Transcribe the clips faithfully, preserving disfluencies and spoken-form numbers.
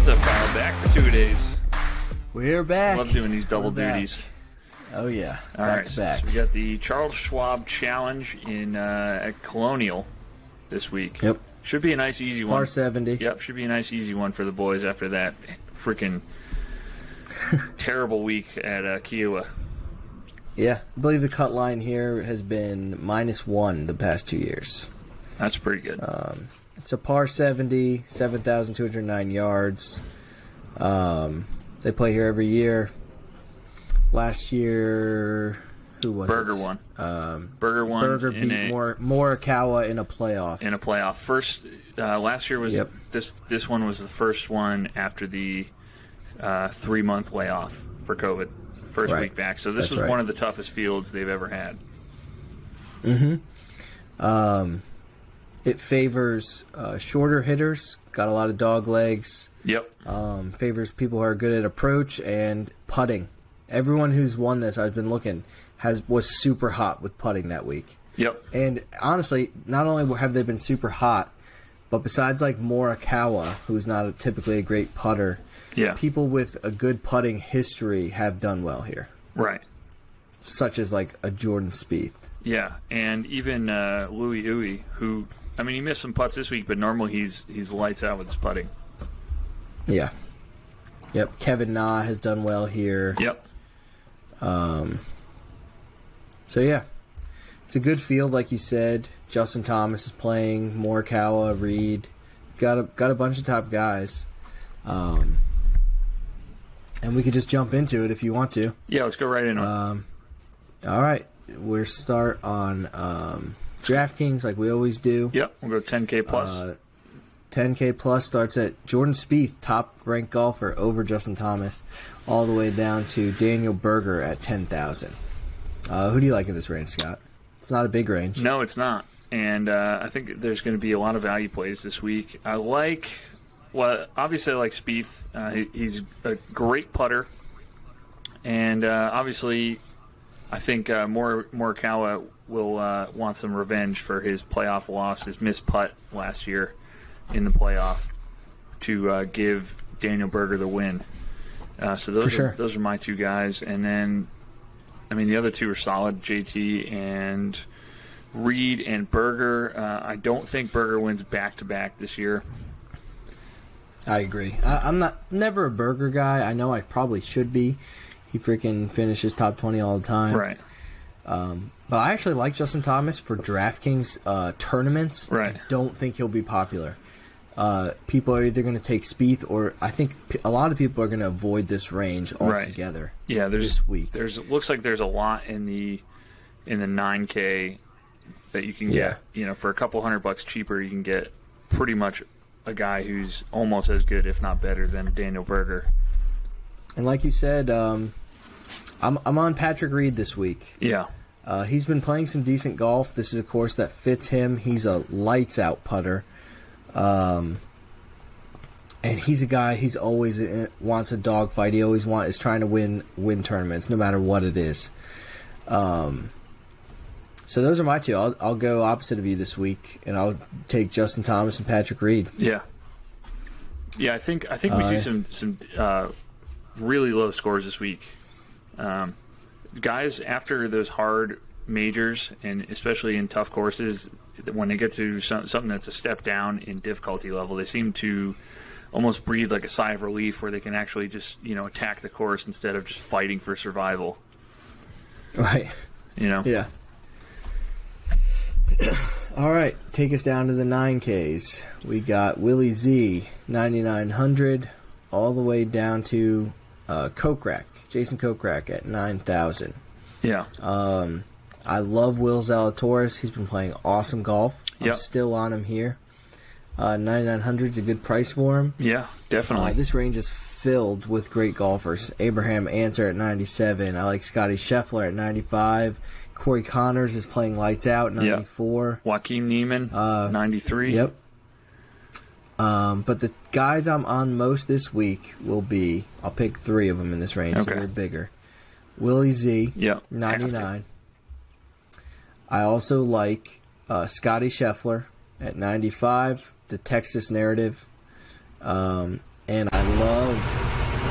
What's up, Kyle? Back for two days. We're back. Love doing these double We're duties. Back. Oh, yeah. All back right, to back. So we got the Charles Schwab Challenge in uh, at Colonial this week. Yep. Should be a nice, easy one. par seventy. Yep, should be a nice, easy one for the boys after that freaking terrible week at uh, Kiowa. Yeah, I believe the cut line here has been minus one the past two years. That's pretty good. Um, it's a par seventy, seven thousand two hundred nine yards. Um, they play here every year. Last year, who was Berger it? Won. Um, Berger won. Berger beat a, Mor Morikawa in a playoff. In a playoff. First, uh, last year was yep. this. This one was the first one after the uh, three-month layoff for COVID. First right. week back. So this That's was right. one of the toughest fields they've ever had. Mm-hmm. Um, it favors uh, shorter hitters. Got a lot of dog legs. Yep. Um, favors people who are good at approach and putting. Everyone who's won this, I've been looking, has was super hot with putting that week. Yep. And honestly, not only have they been super hot, but besides like Morikawa, who's not a, typically a great putter, yeah. people with a good putting history have done well here. Right. Such as like a Jordan Spieth. Yeah, and even uh, Louis Uy, who, I mean, he missed some putts this week, but normally he's he's lights out with his putting. Yeah. Yep. Kevin Na has done well here. Yep. Um, so, yeah, it's a good field, like you said. Justin Thomas is playing, Morikawa, Reed. Got a, got a bunch of top guys. Um, and we could just jump into it if you want to. Yeah, let's go right in. Um, all right. We'll start on um, DraftKings like we always do. Yep, we'll go ten K plus. Uh, ten K plus starts at Jordan Spieth, top-ranked golfer, over Justin Thomas, all the way down to Daniel Berger at ten thousand. Uh, who do you like in this range, Scott? It's not a big range. No, it's not. And uh, I think there's going to be a lot of value plays this week. I like, well, obviously I like Spieth. Uh, he, he's a great putter. And uh, obviously I think uh, Mor Morikawa will uh, want some revenge for his playoff loss, his missed putt last year in the playoff, to uh, give Daniel Berger the win. Uh, so those sure. are, those are my two guys. And then, I mean, the other two are solid, J T and Reed and Berger. Uh, I don't think Berger wins back-to-back this year. I agree. I, I'm not never a Berger guy. I know I probably should be. He freaking finishes top twenty all the time. Right. Um, but I actually like Justin Thomas for DraftKings uh, tournaments. Right. I don't think he'll be popular. Uh, people are either going to take Spieth, or I think a lot of people are going to avoid this range altogether. Right. Yeah, there's this week. There's it looks like there's a lot in the in the nine K that you can yeah. get. You know, for a couple hundred bucks cheaper, you can get pretty much a guy who's almost as good, if not better, than Daniel Berger. And like you said, um, I'm I'm on Patrick Reed this week. Yeah. Uh, he's been playing some decent golf. This is a course that fits him. He's a lights out putter. Um, and he's a guy. He's always in, wants a dogfight. He always want is trying to win win tournaments, no matter what it is. Um, so those are my two. I'll I'll go opposite of you this week, and I'll take Justin Thomas and Patrick Reed. Yeah, yeah. I think I think we uh, see some some uh, really low scores this week. Um, guys after those hard majors, and especially in tough courses, when they get to some, something that's a step down in difficulty level, they seem to almost breathe like a sigh of relief, where they can actually just, you know, attack the course instead of just fighting for survival. Right. You know? Yeah. All right. Take us down to the nine Ks. We got Willie Z, ninety-nine hundred, all the way down to uh, Kokrak, Jason Kokrak at nine thousand. Yeah. Um... I love Will Zalatoris. He's been playing awesome golf. I'm yep. still on him here. Uh, ninety-nine hundred is a good price for him. Yeah, definitely. Uh, this range is filled with great golfers. Abraham Answer at ninety-seven. I like Scotty Scheffler at ninety-five. Corey Connors is playing lights out, ninety-four. Yep. Joaquin Niemann, uh, ninety-three. Yep. Um, but the guys I'm on most this week will be, I'll pick three of them in this range, okay. so they're bigger. Willie Z, yep. ninety-nine. I also like uh, Scotty Scheffler at ninety-five, the Texas narrative, um, And I love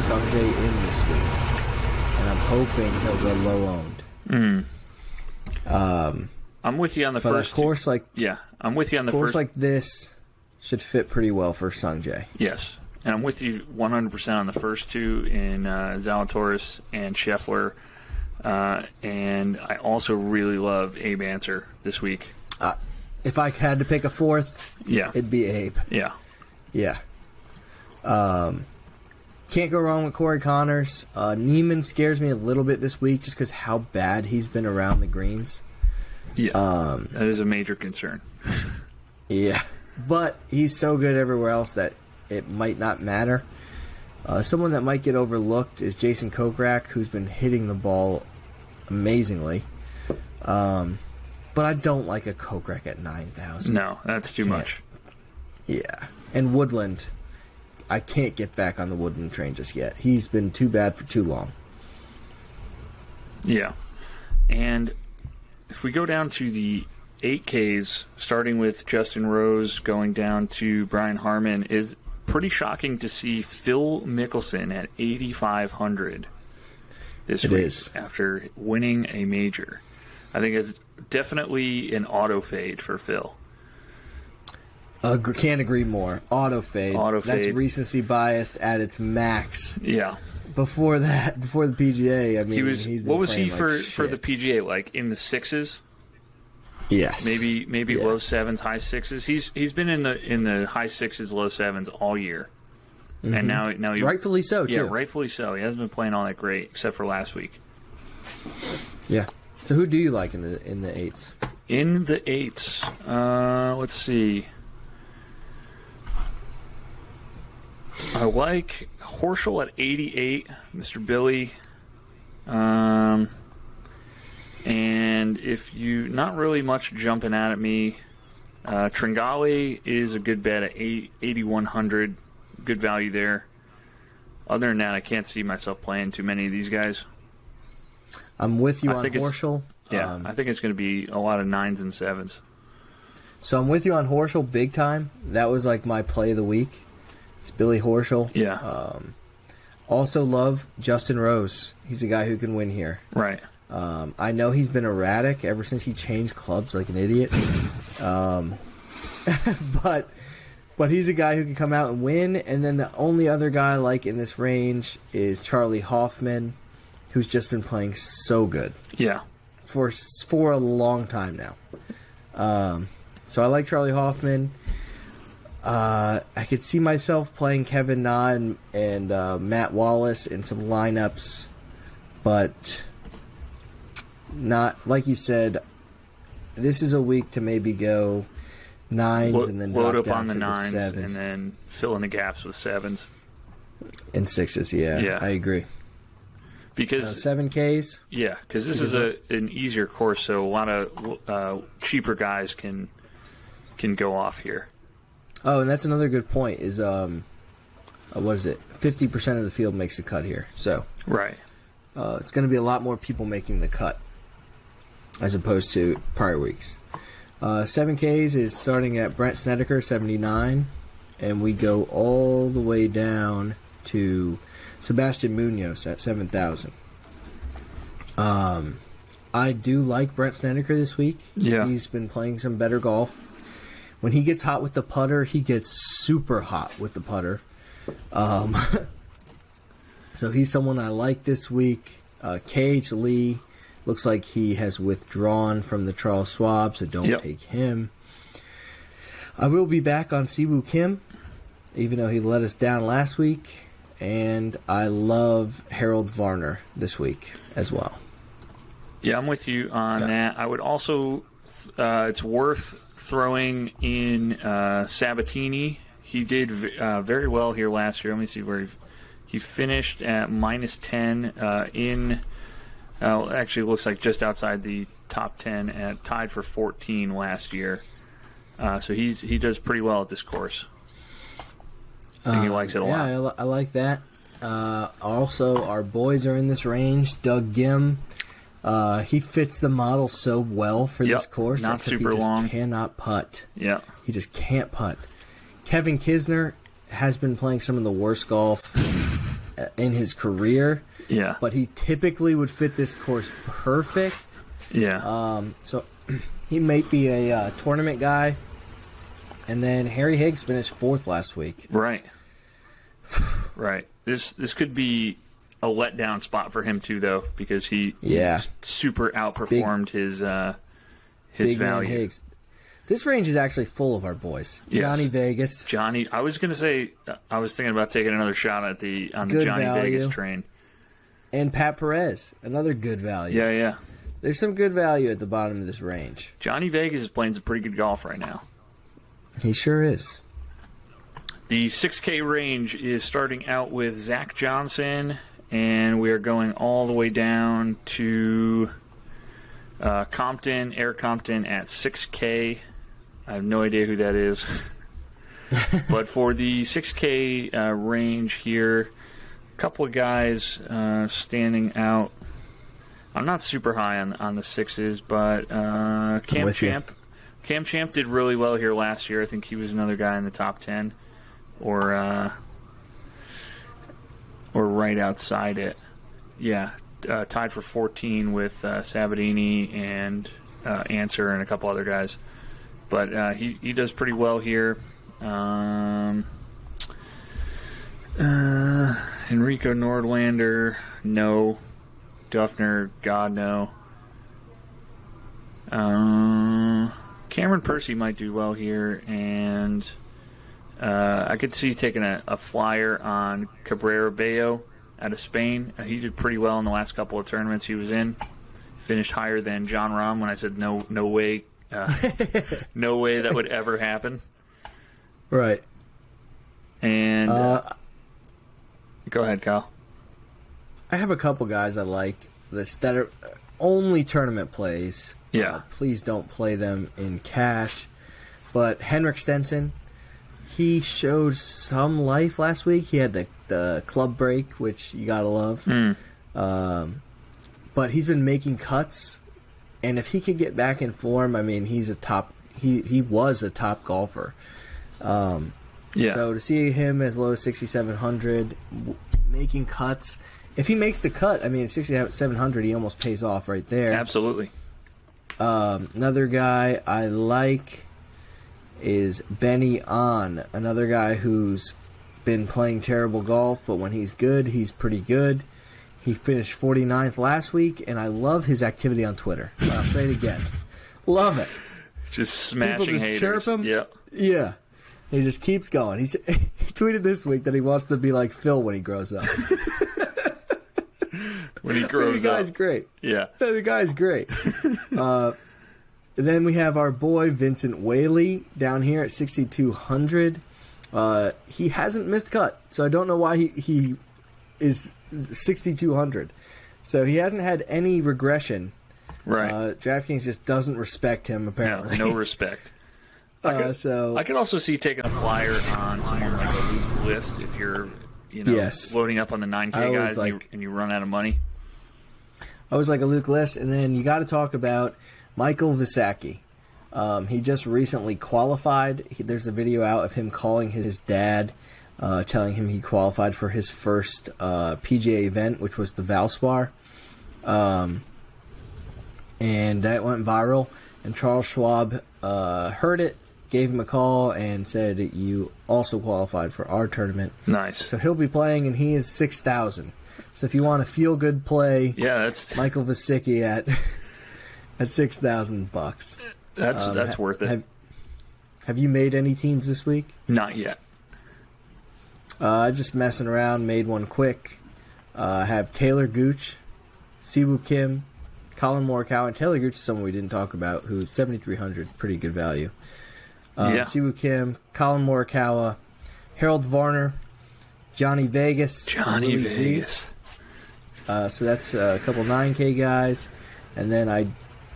Sungjae in this week. And I'm hoping he'll go low-owned. Mm. Um, I'm with you on the but first. But a course like, yeah, I'm with you on the course first. like this should fit pretty well for Sungjae. Yes. And I'm with you one hundred percent on the first two in uh, Zalatoris and Scheffler. Uh, and I also really love Abe Ancer this week. Uh, if I had to pick a fourth, yeah, it'd be Abe. Yeah. Yeah. Um, can't go wrong with Corey Connors. Uh, Neiman scares me a little bit this week just because how bad he's been around the greens. Yeah, um, that is a major concern. Yeah. But he's so good everywhere else that it might not matter. Uh, someone that might get overlooked is Jason Kokrak, who's been hitting the ball amazingly. Um, but I don't like a Kokrak at nine thousand. No, that's too can't. much. Yeah. And Woodland, I can't get back on the Woodland train just yet. He's been too bad for too long. Yeah. And if we go down to the eight Ks, starting with Justin Rose, going down to Brian Harmon, is pretty shocking to see Phil Mickelson at eighty-five hundred this it week is. after winning a major. I think it's definitely an auto fade for Phil. Uh, can't agree more. Auto fade. Auto fade. That's recency bias at its max. Yeah. Before that, before the P G A, I mean, he was. What was he for, like for the P G A? Like in the sixes? Yes. Maybe maybe yeah. low sevens, high sixes. He's he's been in the in the high sixes, low sevens all year, mm-hmm. and now now he, rightfully so. Too. Yeah, rightfully so. He hasn't been playing all that great except for last week. Yeah. So who do you like in the in the eights? In the eights, uh, let's see. I like Horschel at eighty-eight, Mister Billy. Um. And if you, not really much jumping out at me, uh, Tringali is a good bet at eighty-one hundred. Good value there. Other than that, I can't see myself playing too many of these guys. I'm with you I on Horschel. Yeah, um, I think it's going to be a lot of nines and sevens. So I'm with you on Horschel big time. That was like my play of the week. It's Billy Horschel. Yeah. Um, also love Justin Rose. He's a guy who can win here. Right. Um, I know he's been erratic ever since he changed clubs like an idiot. Um, but but he's a guy who can come out and win. And then the only other guy like in this range is Charlie Hoffman, who's just been playing so good. Yeah. For, for a long time now. Um, so I like Charlie Hoffman. Uh, I could see myself playing Kevin Na and, and uh, Matt Wallace in some lineups. But... not like you said, this is a week to maybe go nines Lo and then load up on the nines the and then fill in the gaps with sevens and sixes. Yeah, yeah. I agree. Because uh, seven Ks. Yeah, because this is a an easier course, so a lot of uh, cheaper guys can can go off here. Oh, and that's another good point. Is um, uh, what is it? Fifty percent of the field makes a cut here. So right, uh, it's going to be a lot more people making the cut as opposed to prior weeks. Uh, seven Ks is starting at Brent Snedeker, seventy-nine. And we go all the way down to Sebastian Munoz at seven thousand. Um, I do like Brent Snedeker this week. Yeah. He's been playing some better golf. When he gets hot with the putter, he gets super hot with the putter. Um, so he's someone I like this week. Uh, K H Lee. Looks like he has withdrawn from the Charles Schwab, so don't yep. take him. I will be back on Siwoo Kim, even though he let us down last week. And I love Harold Varner this week as well. Yeah, I'm with you on yeah. that. I would also, uh, it's worth throwing in uh, Sabatini. He did uh, very well here last year. Let me see where he, he finished at minus ten uh, in... Uh, actually, looks like just outside the top ten, at tied for fourteen last year. Uh, so he's he does pretty well at this course. I think um, he likes it a yeah, lot. Yeah, I, li I like that. Uh, also, our boys are in this range. Doug Gim, uh, he fits the model so well for yep, this course. Not super he just long. Cannot putt. Yeah, he just can't putt. Kevin Kisner has been playing some of the worst golf in his career. Yeah. But he typically would fit this course perfect. Yeah. Um, so he might be a uh, tournament guy. And then Harry Higgs finished fourth last week. Right. Right. This this could be a letdown spot for him too, though, because he yeah. super outperformed big, his uh, his big value. Man Higgs. This range is actually full of our boys. Yes. Johnny Vegas. Johnny. I was gonna say. I was thinking about taking another shot at the on good the Johnny value. Vegas train. And Pat Perez, another good value. Yeah, yeah. There's some good value at the bottom of this range. Johnny Vegas is playing some pretty good golf right now. He sure is. The six K range is starting out with Zach Johnson, and we are going all the way down to uh, Compton, Air Compton at six K. I have no idea who that is. But for the six K uh, range here, a couple of guys uh, standing out. I'm not super high on on the sixes, but uh, Cam Champ. You. Cam Champ did really well here last year. I think he was another guy in the top ten, or uh, or right outside it. Yeah, uh, tied for fourteen with uh, Sabatini and uh, Anser and a couple other guys. But uh, he he does pretty well here. Um, uh, Enrico Nordlander, no. Duffner, God no. Um. Cameron Percy might do well here, and uh, I could see taking a, a flyer on Cabrera Bello out of Spain. Uh, he did pretty well in the last couple of tournaments he was in. Finished higher than John Rahm when I said no, no way, uh, no way that would ever happen. Right. And uh, go ahead, Kyle. I have a couple guys I like this that are only tournament plays. Yeah. Uh, please don't play them in cash. But Henrik Stenson, he showed some life last week. He had the, the club break, which you gotta love. Mm. Um, but he's been making cuts, and if he could get back in form, I mean, he's a top. He he was a top golfer. Um, yeah. So to see him as low as sixty-seven hundred, making cuts. If he makes the cut, I mean, sixty-seven hundred, he almost pays off right there. Absolutely. Um, another guy I like is Benny Ahn, another guy who's been playing terrible golf, but when he's good, he's pretty good. He finished forty-ninth last week, and I love his activity on Twitter. I'll say it again. Love it. Just smashing haters. People just haters. Chirp him. Yep. Yeah. He just keeps going. He's, he tweeted this week that he wants to be like Phil when he grows up. When he grows the guy's up. Great. Yeah. The guy's great. uh, then we have our boy Vincent Whaley down here at sixty-two hundred. Uh, he hasn't missed cut, so I don't know why he, he is sixty-two hundred. So he hasn't had any regression. Right. Uh, DraftKings just doesn't respect him, apparently. No, no respect. I could, uh, so I could also see taking a flyer on someone like a loose list if you're you know, yes. loading up on the nine K guys like, and, you, and you run out of money. I was like a Luke List, and then you got to talk about Michael Visacki. Um, he just recently qualified. He, there's a video out of him calling his dad, uh, telling him he qualified for his first uh, P G A event, which was the Valspar. Um, and that went viral. And Charles Schwab uh, heard it, gave him a call, and said, you also qualified for our tournament. Nice. So he'll be playing, and he is six thousand. So if you want a feel-good play, yeah, that's Michael Visacki at at six thousand bucks. That's um, that's ha worth it. Have, have you made any teams this week? Not yet. Uh, just messing around. Made one quick. Uh, have Taylor Gooch, Siwoo Kim, Colin Morikawa, and Taylor Gooch is someone we didn't talk about, who's seventy three hundred, pretty good value. Um, yeah. Siwoo Kim, Colin Morikawa, Harold Varner, Johnny Vegas, Johnny Vegas. Z. Uh, so that's a couple nine K guys, and then I,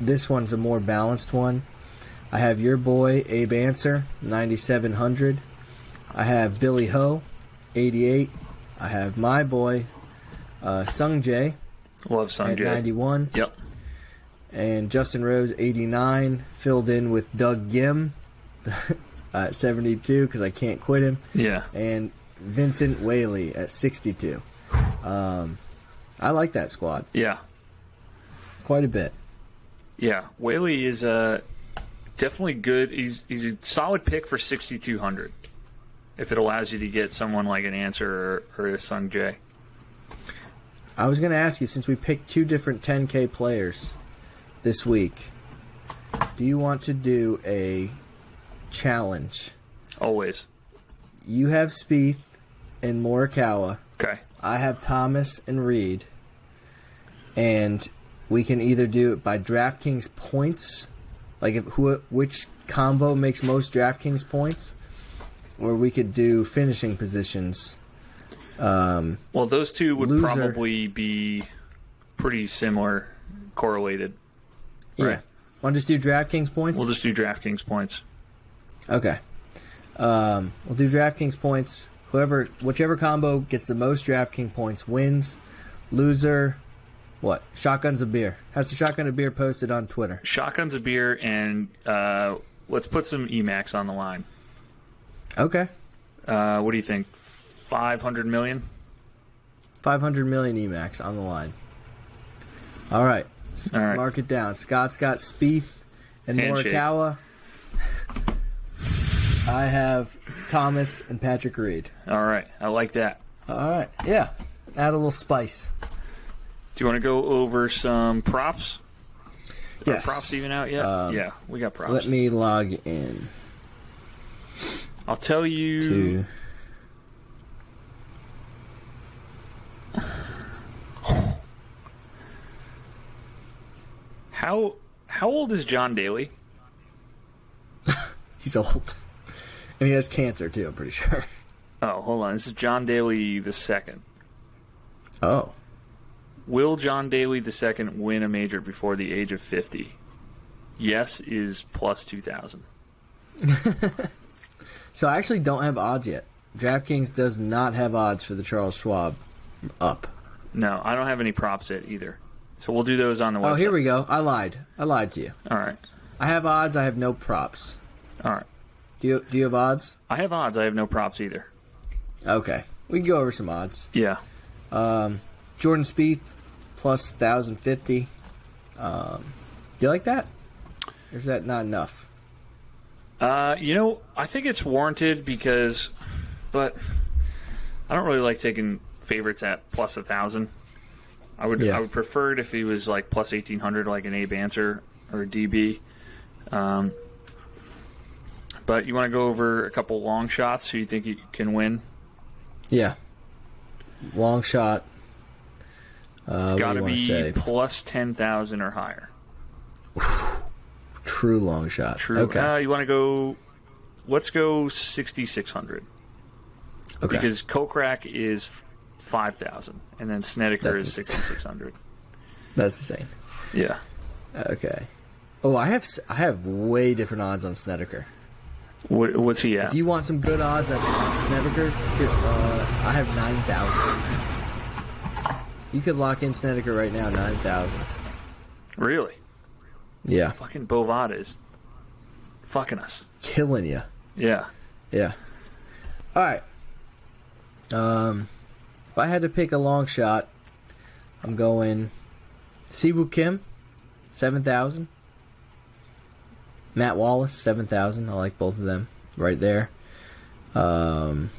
this one's a more balanced one. I have your boy Abe Anser, ninety-seven hundred. I have Billy Ho, eighty-eight. I have my boy uh, Sung Jae, love Sung Jae, ninety-one. Yep. And Justin Rose, eighty-nine, filled in with Doug Gim, uh, at seventy-two because I can't quit him. Yeah. And Vincent Whaley at sixty-two. Um, I like that squad. Yeah. Quite a bit. Yeah, Whaley is uh, definitely good. He's he's a solid pick for sixty-two hundred if it allows you to get someone like an answer or, or a Sung Jae. I was going to ask you, since we picked two different ten K players this week, do you want to do a challenge? Always. You have Spieth and Morikawa. Okay. I have Thomas and Reed. And we can either do it by DraftKings points, like if who, which combo makes most DraftKings points, or we could do finishing positions. Um, well, those two would loser. probably be pretty similar, correlated. Yeah. Right. Want to just do DraftKings points? We'll just do DraftKings points. Okay. Um, we'll do DraftKings points. Whoever, whichever combo gets the most DraftKings points wins. Loser, what? Shotguns of beer. Has the shotgun of beer posted on Twitter? Shotguns of beer, and uh, let's put some E MAX on the line. Okay. Uh, what do you think? Five hundred million. Five hundred million E MAX on the line. All right. All right. Mark it down. Scott's got Spieth and Handshake. Morikawa. I have Thomas and Patrick Reed. All right. I like that. All right. Yeah. Add a little spice. Do you want to go over some props? Yes. Are props even out yet? Um, yeah. We got props. Let me log in. I'll tell you. To... How how old is John Daly? He's old. And he has cancer, too, I'm pretty sure. Oh, hold on. This is John Daly the second. Oh. Will John Daly the second win a major before the age of fifty? Yes is plus two thousand. So I actually don't have odds yet. DraftKings does not have odds for the Charles Schwab up. No, I don't have any props yet either. So we'll do those on the website. Oh, here we go. I lied. I lied to you. All right. I have odds. I have no props. All right. Do you, do you have odds? I have odds. I have no props either. Okay. We can go over some odds. Yeah. Um, Jordan Spieth, plus one thousand fifty. Um, do you like that? Or is that not enough? Uh, you know, I think it's warranted because, but I don't really like taking favorites at plus one thousand. I would yeah. I would prefer it if he was like plus eighteen hundred, like an Abe Answer or a D B. Um, but you want to go over a couple long shots who you think you can win? Yeah. Long shot. Uh, Got to be say? plus ten thousand or higher. True long shot. True. Okay. Uh, you want to go, let's go sixty-six hundred. Okay. Because Kokrak is five thousand, and then Snedeker is sixty-six hundred. That's insane. Yeah. Okay. Oh, I have I have way different odds on Snedeker. What, what's he at? If you want some good odds on Snedeker, uh, I have nine thousand. You could lock in Snedeker right now, nine thousand. Really? Yeah. Fucking Bovada is fucking us. Killing you. Yeah. Yeah. All right. Um, if I had to pick a long shot, I'm going Siwoo Kim, seven thousand. Matt Wallace, seven thousand. I like both of them right there. Um,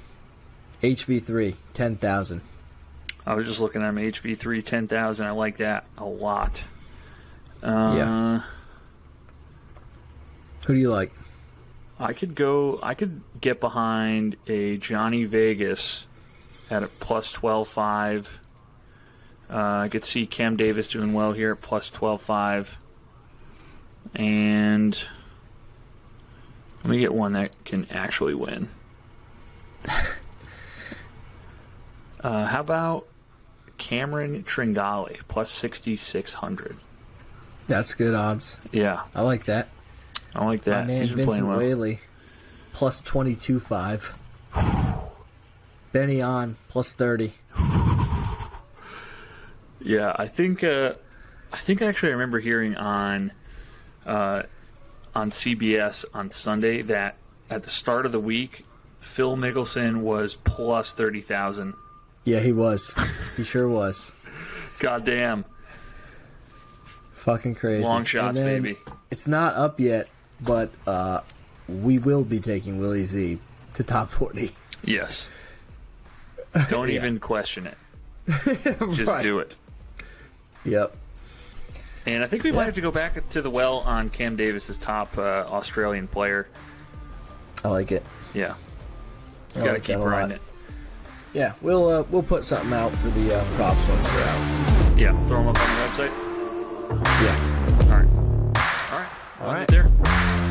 H V three, ten thousand. I was just looking at him. H V three, ten thousand. I like that a lot. Uh, yeah. Who do you like? I could go. I could get behind a Johnny Vegas at a plus twelve five. Uh, I could see Cam Davis doing well here at plus twelve five. And let me get one that can actually win. uh, how about Cameron Tringali plus sixty six hundred? That's good odds. Yeah, I like that. I like that. My man, He's Vincent well. Whaley, plus twenty-two five. Benny on, plus thirty. Yeah, I think uh, I think actually I remember hearing on uh, on C B S on Sunday that at the start of the week, Phil Mickelson was plus thirty thousand. Yeah, he was. He sure was. Goddamn. Fucking crazy. Long shots, baby. It's not up yet, but uh, we will be taking Willie Z to top forty. Yes. Don't yeah. even question it. Just right. do it. Yep. And I think we yeah. might have to go back to the well on Cam Davis's top uh, Australian player. I like it. Yeah. You I gotta like keep riding it. Yeah, we'll uh, we'll put something out for the uh, props once they're out. Yeah, throw them up on the website. Yeah. All right. All right. All right. There.